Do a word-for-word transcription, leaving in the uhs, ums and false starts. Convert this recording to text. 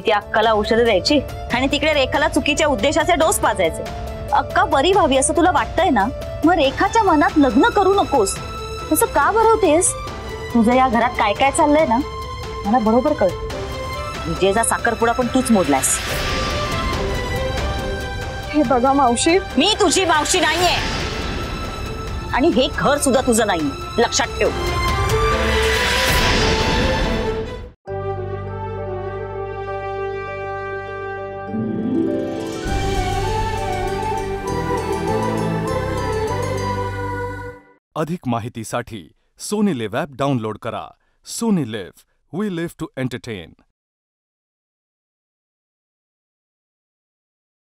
ती अक्काला औषधं द्यायची आणि तिकडे रेखाला चुकीच्या उद्देशाचे डोस पाजायचे। अक्का बरी व्हावी असं तुला वाटतंय ना, मग रेखाच्या मनात लग्न करू नकोस असं का भरवतेस? तुझं या घरात काय काय चाललंय ना मला बरोबर कळतं। विजयचा साखरपुडा पण तूच मोडलास। हे बघा मावशी, मी तुझी मावशी नाहीये आणि हे घर सुद्धा तुझं नाही, लक्षात ठेव। अधिक माहितीसाठी सोनी लिव्ह ॲप डाउनलोड करा। Sony live, we live to entertain.